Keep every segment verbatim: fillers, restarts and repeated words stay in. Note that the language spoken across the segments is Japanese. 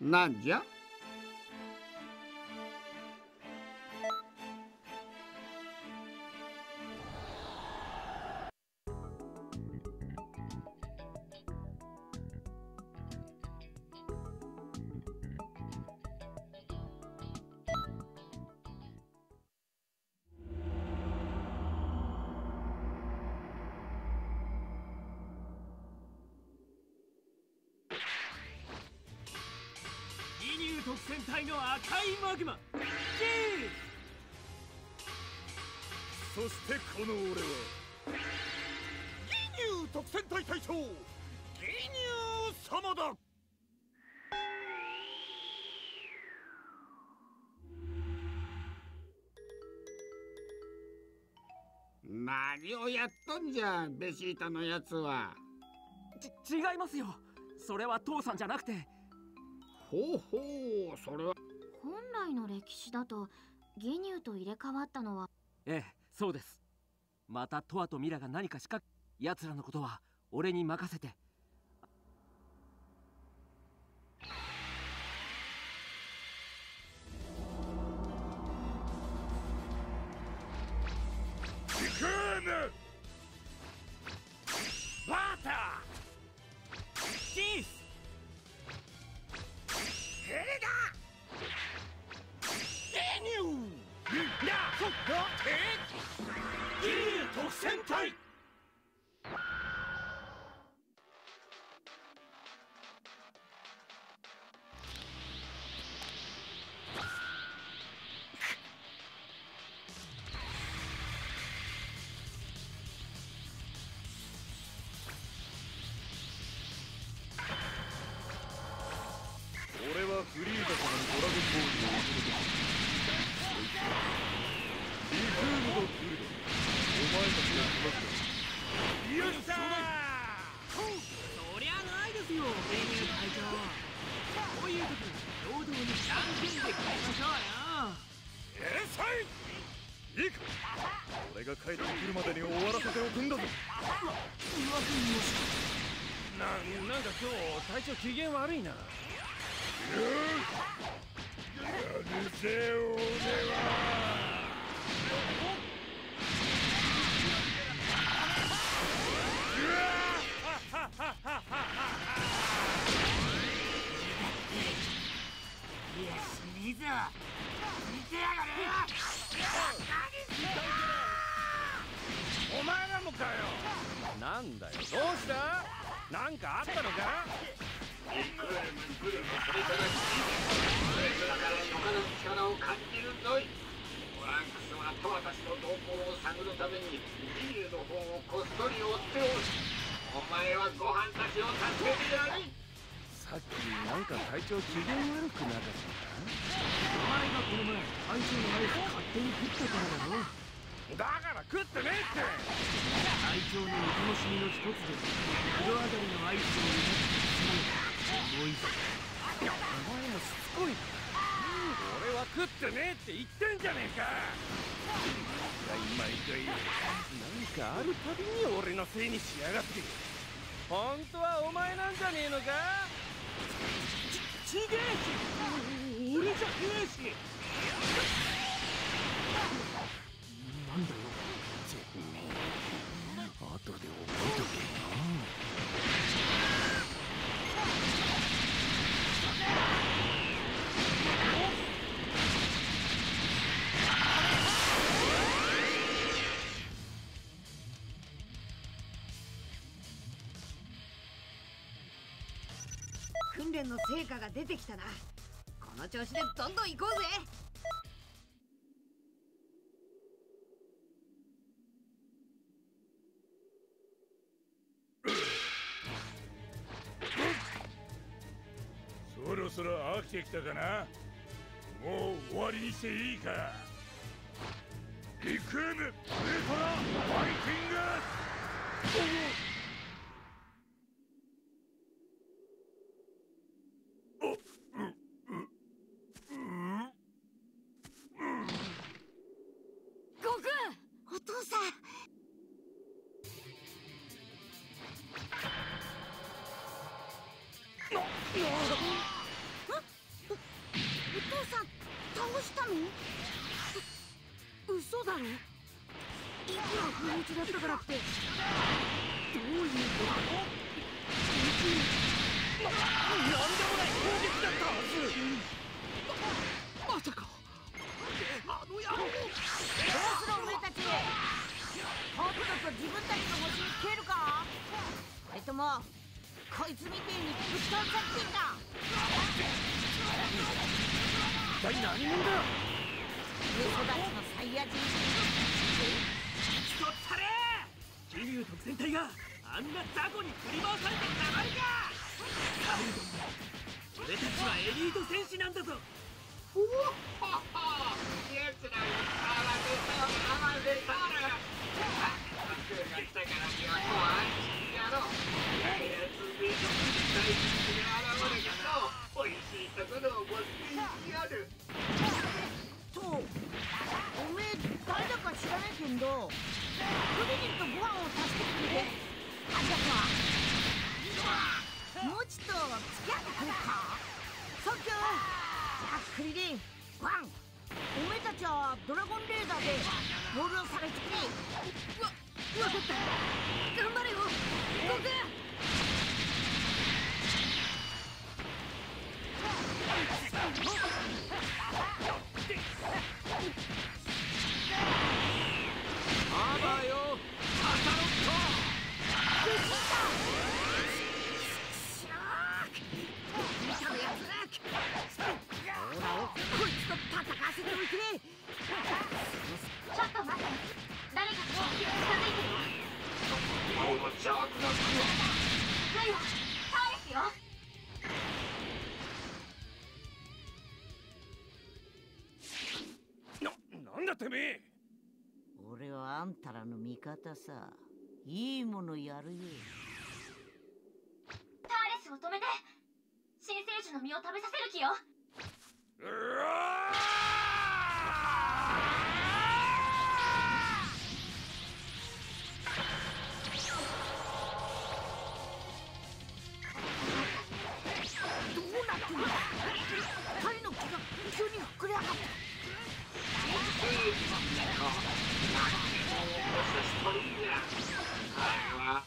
なんじゃ？特戦隊の赤いマグマ、そしてこの俺はギニュー特戦隊隊長ギニュー様だ。何をやっとんじゃベジータのやつは。ち違いますよ、それは父さんじゃなくて。ほうほう、それは本来の歴史だとギニューと入れ替わったのは、ええ、そうです。またトアとミラが何か仕掛け、奴らのことは俺に任せて。行くなバターチーズヘレだ。ギニューだ。そっか。え？ギニュー特戦隊。フリーザ様のドラゴンボールを受けてリクールド・グルド、お前たちが来ましたよ。っしゃー。そりゃないですよ、メニュー隊長。こういう時は平等にじゃんけんで返しましょうよ。えっさい、いいか、俺が帰ってくるまでに終わらせておくんだぞ。うわ、うわ、うわ、な、なんか今日隊長機嫌悪いな。やるぜ俺は。いや死にぞ、見てやがれ。お前らもかよ。なんだよ、どうした？なんかあったのか？いくらもいくらもそれからいい。それから他の力を感じるのだ。いトランクスはトワたちの動向を探るためにビールの方をこっそり追っておる。お前はご飯たちを助けてやれ。さっきなんか隊長機嫌悪くなかったな。お前がこの前隊長のアイス勝手に食ったからだろ。だから食ってねえって。隊長のお楽しみの一つで風呂上がりのアイスを入れてしまう。おい、お前はしつこい。俺は食ってねえって言ってんじゃねえか。毎回何かあるたびに俺のせいにしやがって。本当はお前なんじゃねえのか。ちげえし、俺じゃねえし。なんだよ絶対後で覚えとけな。訓練の成果が出てきたな。この調子でどんどん行こうぜ。そろそろ飽きてきたかな。もう終わりにしていいか。リクームウルトラファイティング。悟空、お父さん。な、なの？嘘だろ。いくら不意打ちだったからってどういうこと？なんでもない攻撃だったはず。まさかあの野郎。どうする俺たち。とっとと自分たちの星に消えるか。それともこいつみてえにぶっ飛んじゃってんだ。一体何者だ？桐生特戦隊があんな雑魚に振り回されてたまるか！俺たちはエリート戦士なんだぞ。おおははやつらが騒がせたら騒がせたらが来たからには怖いやろ。いやいやつめと大事が現れたぞ。おいしいところを持っていきある。そう、おめえ誰だか知らねえけんど、クリリンとご飯を足してくれて、あんたかもうちょっと付き合ってくれたサンキュー。じゃあクリリンワン、おめえたちはドラゴンレーダーでボールを探してくれ。わ分かった、頑張れよ悟空。俺はあんたらの味方さ。いいものやるよ。ターレスを止めて、新生児の実を食べさせる気よ。うわーどうなってんだ、タイの木が急に膨れ上がった。あれ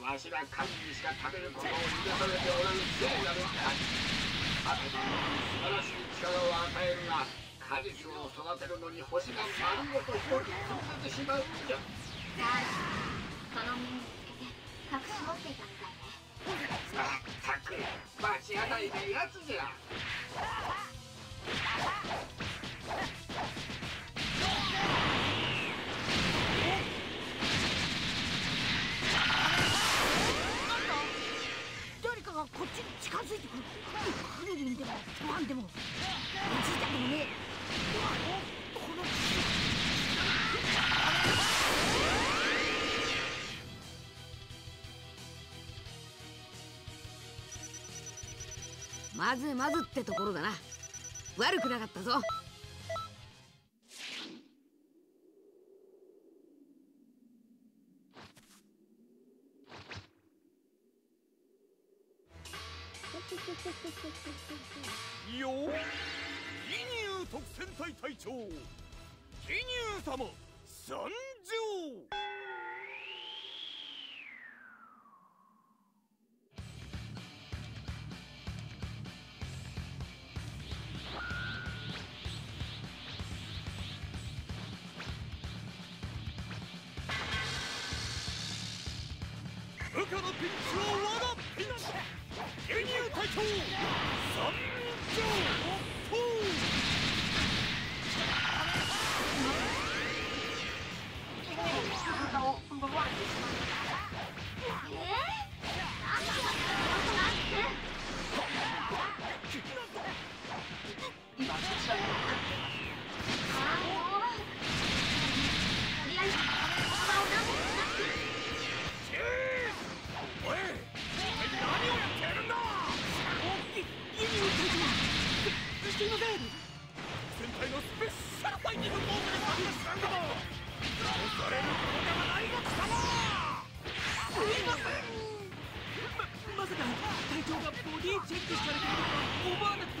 はわしら神にしか食べることを生み出されておらぬせいなのだ。神の素晴らしい力を与えるが、果実を育てるのに星が丸ごとひとり溶けてしまうんじゃ。その身につけて隠し持っていたみたいね。まったく町当たりなやつじゃ。こっちに近づいてくる。クリリンでもご飯でもおじいちゃんでもね。このまずまずってところだな。悪くなかったぞ。よー、桐生特戦隊隊長桐生様参上。部下のピンチは我がピンチ。エリュー隊長参上。すいません、戦隊のスペシャルファイティングモードに参加したんだもん。恐れることではないの貴様。すいません。 ま, まさか隊長がボディチェックされているとは思わなくて。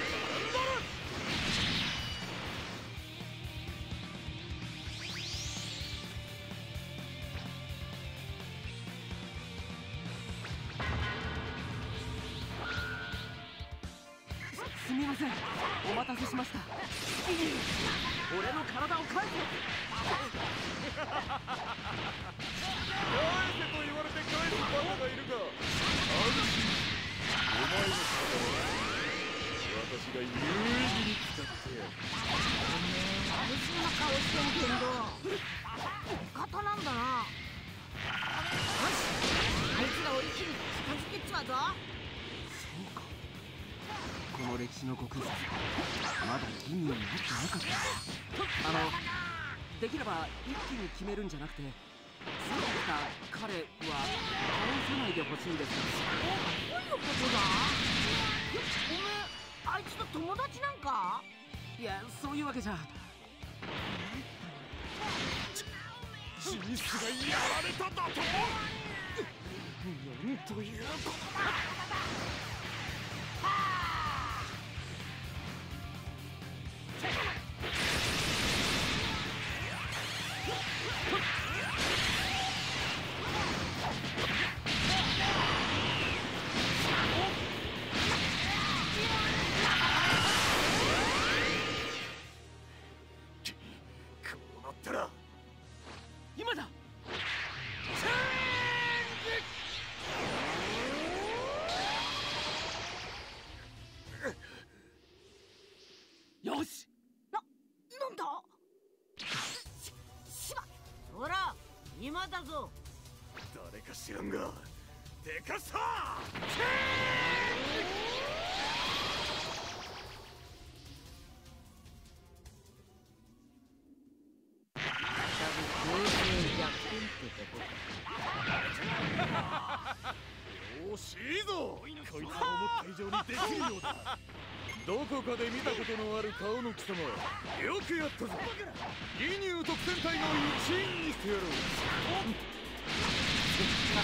すみません、お待たせしました。俺の体を返せ。返せと言われて返すバカがいるが、安心、お前の体は私が有意義に使ってやる。安心な顔してるけど味方なんだな。よし、あいつらを一気に片付けちまうぞ。そうか、この歴史の極意まだ銀河に入ってなかったな。あの、できれば一気に決めるんじゃなくて、さっき来た彼は倒さないでほしいんですよ。どういうことだ？おめえ、あいつと友達なんか？いや、そういうわけじゃ。チースがやられただと？なんということだ！誰か知らんがでかしたよし、いいぞ。こいつは思った以上にできるようだ。どこかで見たことのある顔の貴様、よくやったぞ。ギニュー特戦隊の一員にしてやろう。せっか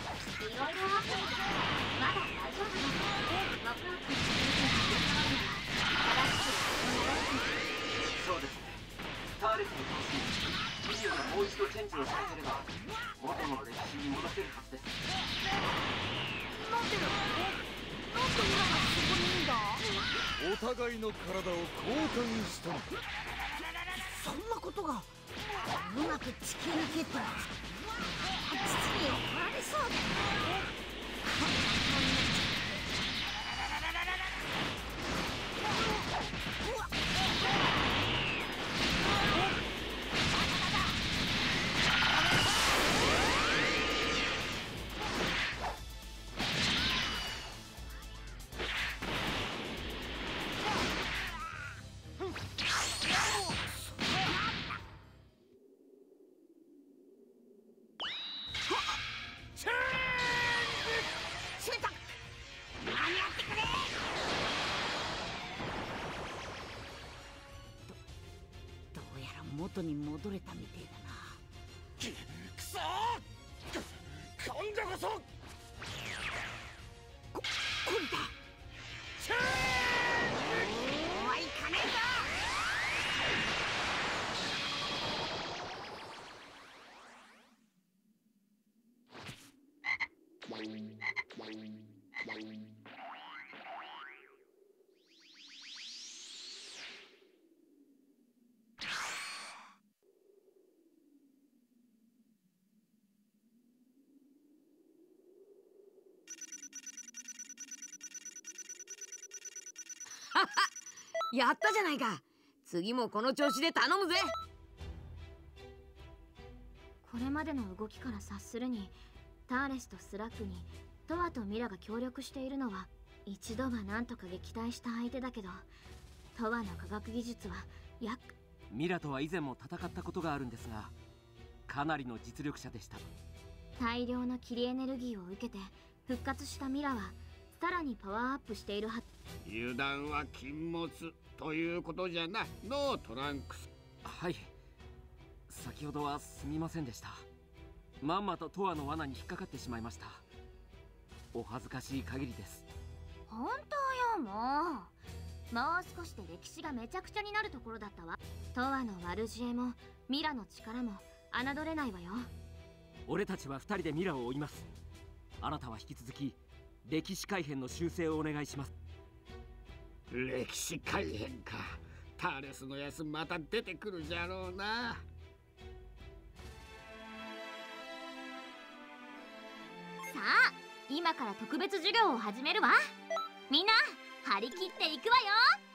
ません。いろいろあったけどまだ大丈夫だと思う。そうですね、ターレットの倒しにビデオがもう一度チェンジをされれば元の歴史に戻せるはずです。なんでだ、なんで今がそこにいいんだ。お互いの体を交換したの。そんなことが。うまく地球に蹴ったら父に怒られそうだね。元に戻れたみてえだな。くそー、今度こそこ、これだ。チェーン、おー、いかねえぞ。やったじゃないか。次もこの調子で頼むぜ。これまでの動きから察するに、ターレスとスラックにトワとミラが協力しているのは、一度はなんとか撃退した相手だけど、トワの科学技術はやっミラとは以前も戦ったことがあるんですが、かなりの実力者でした。大量の霧エネルギーを受けて復活したミラはさらにパワーアップしているはず。油断は禁物ということじゃな。ノートランクス。はい、先ほどはすみませんでした。まんまとトアの罠に引っかかってしまいました。お恥ずかしい限りです。本当よ、もうもう少しで歴史がめちゃくちゃになるところだったわ。トアの悪知恵もミラの力も侮れないわよ。俺たちはふたりでミラを追います。あなたは引き続き歴史改変の修正をお願いします。歴史改変か。ターレスのやつまた出てくるじゃろうな。さあ、今から特別授業を始めるわ。みんな張り切っていくわよ。